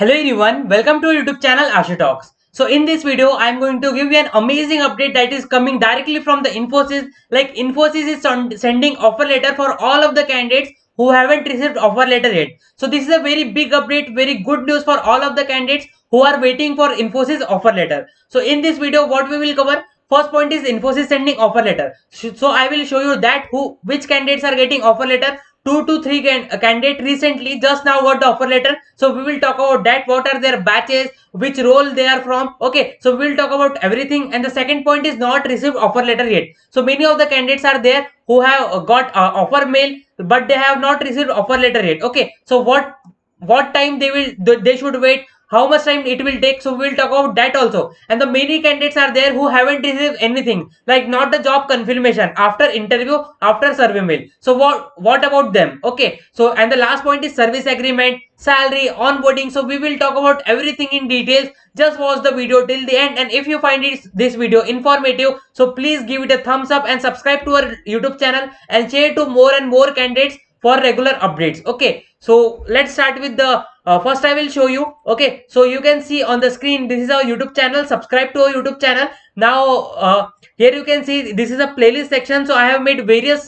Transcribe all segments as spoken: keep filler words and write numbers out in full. Hello everyone, welcome to our YouTube channel Ashutalks. So in this video, I am going to give you an amazing update that is coming directly from the Infosys. Like Infosys is sending offer letter for all of the candidates who haven't received offer letter yet. So this is a very big update, very good news for all of the candidates who are waiting for Infosys offer letter. So in this video, what we will cover? First point is Infosys sending offer letter. So I will show you that who which candidates are getting offer letter. Two to three can, uh, candidate recently just now got the offer letter. So we will talk about that. What are their batches? Which role they are from? Okay. So we will talk about everything. And the second point is not received offer letter yet. So many of the candidates are there who have got uh, offer mail, but they have not received offer letter yet. Okay. So what what time they will they should wait? How much time it will take? So we will talk about that also. And the many candidates are there who haven't received anything, like not the job confirmation after interview, after survey mail. So what what about them? Okay. So and the last point is service agreement, salary, onboarding. So we will talk about everything in details. Just watch the video till the end. And if you find it, this video informative, so please give it a thumbs up and subscribe to our YouTube channel and share to more and more candidates for regular updates. Okay. So let's start with the Uh, first I will show you. Okay, so you can see on the screen, this is our YouTube channel. Subscribe to our YouTube channel. Now uh, here you can see this is a playlist section. So I have made various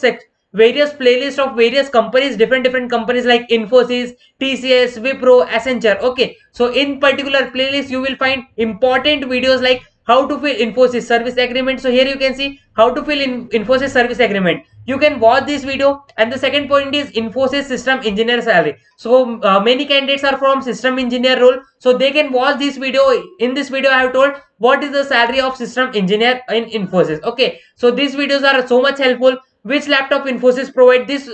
various playlists of various companies, different different companies like Infosys, T C S, Wipro, Accenture. Okay, so in particular playlist you will find important videos like how to fill Infosys service agreement. So here you can see how to fill in Infosys service agreement. You can watch this video. And the second point is Infosys system engineer salary. So uh, many candidates are from system engineer role. So they can watch this video. In this video I have told what is the salary of system engineer in Infosys. Okay. So these videos are so much helpful. Which laptop Infosys provide? This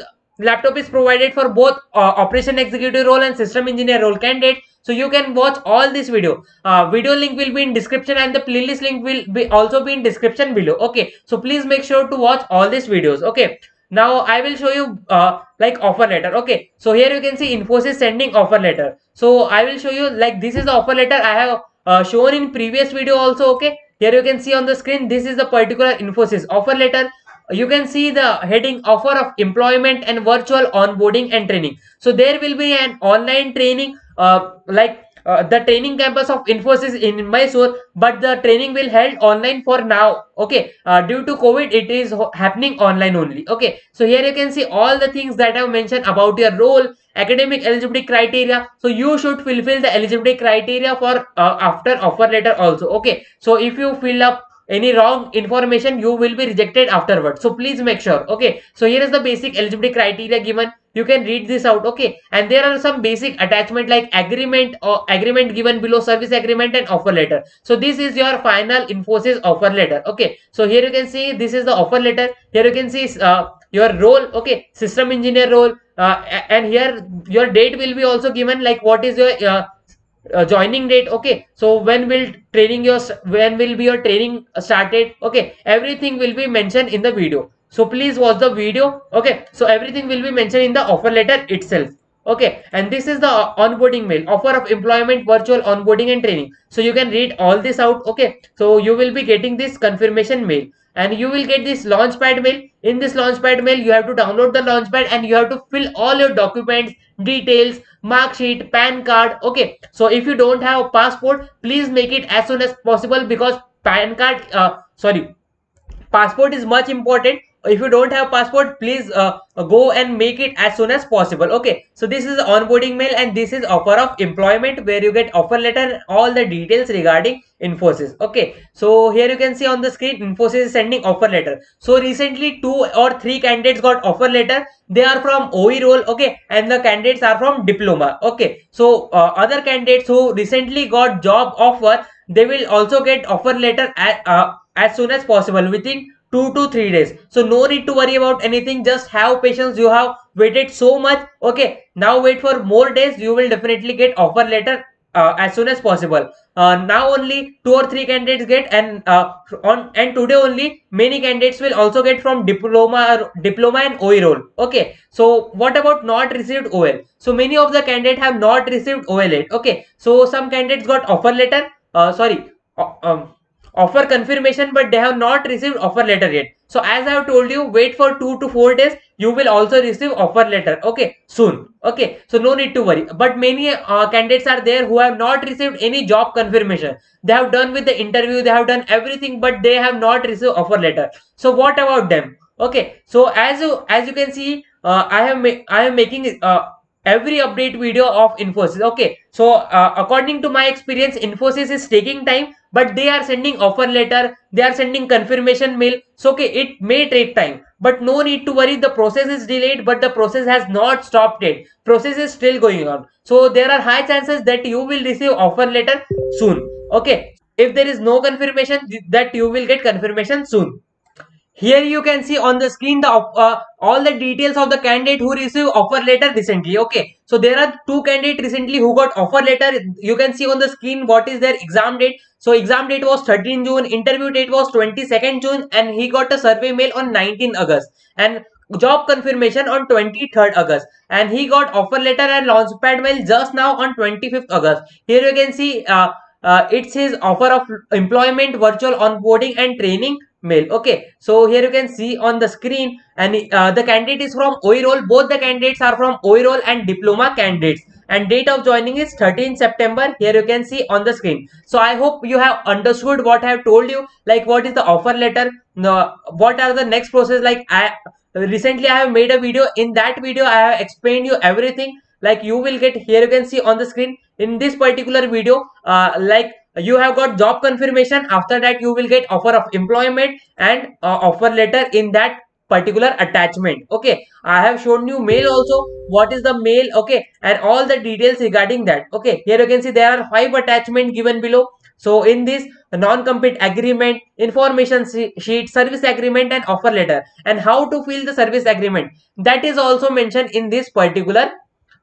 laptop is provided for both uh, operation executive role and system engineer role candidate. So you can watch all this video. Uh, video link will be in description and the playlist link will be also be in description below. Okay. So please make sure to watch all these videos. Okay. Now I will show you uh, like offer letter. Okay. So here you can see Infosys sending offer letter. So I will show you like this is the offer letter I have uh, shown in previous video also. Okay. Here you can see on the screen, this is the particular Infosys offer letter. You can see the heading offer of employment and virtual onboarding and training. So there will be an online training uh, like uh, the training campus of Infosys in Mysore, but the training will held online for now. Okay, uh, due to COVID it is happening online only. Okay, so here you can see all the things that I have mentioned about your role, academic eligibility criteria. So you should fulfill the eligibility criteria for uh, after offer letter also. Okay, so if you fill up any wrong information, you will be rejected afterwards. So please make sure. Okay. So here is the basic eligibility criteria given. You can read this out. Okay. And there are some basic attachment like agreement or agreement given below, service agreement and offer letter. So this is your final Infosys offer letter. Okay. So here you can see this is the offer letter. Here you can see uh, your role. Okay. System engineer role. Uh, and here your date will be also given, like what is your uh, Uh, joining date. Okay, so when will training your when will be your training started. Okay, everything will be mentioned in the video, so please watch the video. Okay, so everything will be mentioned in the offer letter itself. Okay, and this is the onboarding mail, offer of employment, virtual onboarding and training. So you can read all this out. Okay, so you will be getting this confirmation mail and you will get this launchpad mail. In this launchpad mail, you have to download the launchpad and you have to fill all your documents, details, mark sheet, PAN card. Okay, so if you don't have a passport, please make it as soon as possible, because PAN card, uh, sorry, passport is much important. If you don't have passport, please uh, go and make it as soon as possible. Okay, so this is the onboarding mail and this is offer of employment, where you get offer letter, all the details regarding Infosys. Okay, so here you can see on the screen Infosys is sending offer letter. So recently two or three candidates got offer letter. They are from O E role. Okay, and the candidates are from diploma. Okay, so uh, other candidates who recently got job offer, they will also get offer letter as, uh, as soon as possible, within two to three days. So no need to worry about anything, just have patience. You have waited so much. Okay, now wait for more days, you will definitely get offer letter uh, as soon as possible. Uh, now only two or three candidates get, and uh, on and today only many candidates will also get from diploma diploma and O E role. Okay, so what about not received O L? So many of the candidates have not received O L yet. Okay, so some candidates got offer letter, uh, sorry uh, um, offer confirmation, but they have not received offer letter yet. So as I have told you, wait for two to four days. You will also receive offer letter. Okay, soon. Okay, so no need to worry. But many uh, candidates are there who have not received any job confirmation. They have done with the interview. They have done everything, but they have not received offer letter. So what about them? Okay, so as you as you can see, uh, I have I am making uh, every update video of Infosys. Okay, so uh, according to my experience, Infosys is taking time, but they are sending offer letter, they are sending confirmation mail. So okay, it may take time, but no need to worry. The process is delayed, but the process has not stopped yet. Process is still going on. So there are high chances that you will receive offer letter soon. Okay, if there is no confirmation, that you will get confirmation soon. Here you can see on the screen the uh, all the details of the candidate who received offer letter recently. Okay, so there are two candidates recently who got offer letter. You can see on the screen what is their exam date. So exam date was thirteenth June, interview date was twenty-second June, and he got a survey mail on nineteenth August, and job confirmation on twenty-third August, and he got offer letter and launchpad mail just now on twenty-fifth August. Here you can see uh, uh, it says offer of employment, virtual onboarding and training mail. Okay, so here you can see on the screen, and uh, the candidate is from O E roll. Both the candidates are from O E roll and diploma candidates, and date of joining is thirteenth September. Here you can see on the screen. So I hope you have understood what I have told you, like what is the offer letter, uh, what are the next process. Like I recently I have made a video. In that video I have explained you everything. Like you will get, here you can see on the screen in this particular video, uh, like you have got job confirmation. After that you will get offer of employment and uh, offer letter in that particular attachment. Okay, I have shown you mail also, what is the mail. Okay, and all the details regarding that. Okay, here you can see there are five attachments given below. So in this, non-compete agreement, information sheet, service agreement and offer letter, and how to fill the service agreement, that is also mentioned in this particular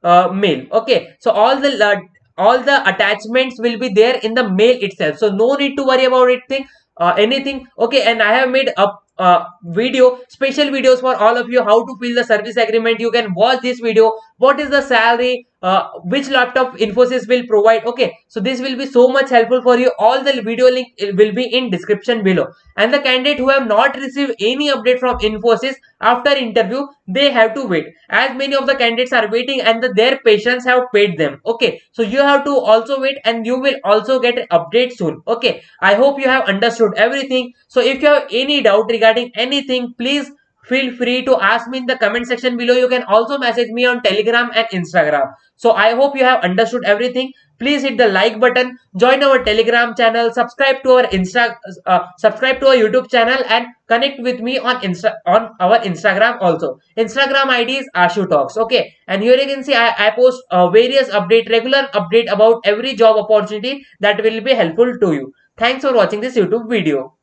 uh, mail. Okay, so all the uh, all the attachments will be there in the mail itself, so no need to worry about anything uh, anything okay. And I have made a uh, video, special videos for all of you, how to fill the service agreement. You can watch this video. What is the salary, uh, which laptop Infosys will provide. Okay, so this will be so much helpful for you. All the video link will be in description below. And the candidate who have not received any update from Infosys after interview, they have to wait, as many of the candidates are waiting and the, their patience have paid them. Okay, so you have to also wait, and you will also get an update soon. Okay, I hope you have understood everything. So if you have any doubt regarding anything, please feel free to ask me in the comment section below. You can also message me on Telegram and Instagram. So I hope you have understood everything. Please hit the like button, join our Telegram channel, subscribe to our Insta, uh, subscribe to our YouTube channel, and connect with me on Insta, on our Instagram also. Instagram I D is Ashutalks. Okay, and here you can see I, I post uh, various update, regular update about every job opportunity that will be helpful to you. Thanks for watching this YouTube video.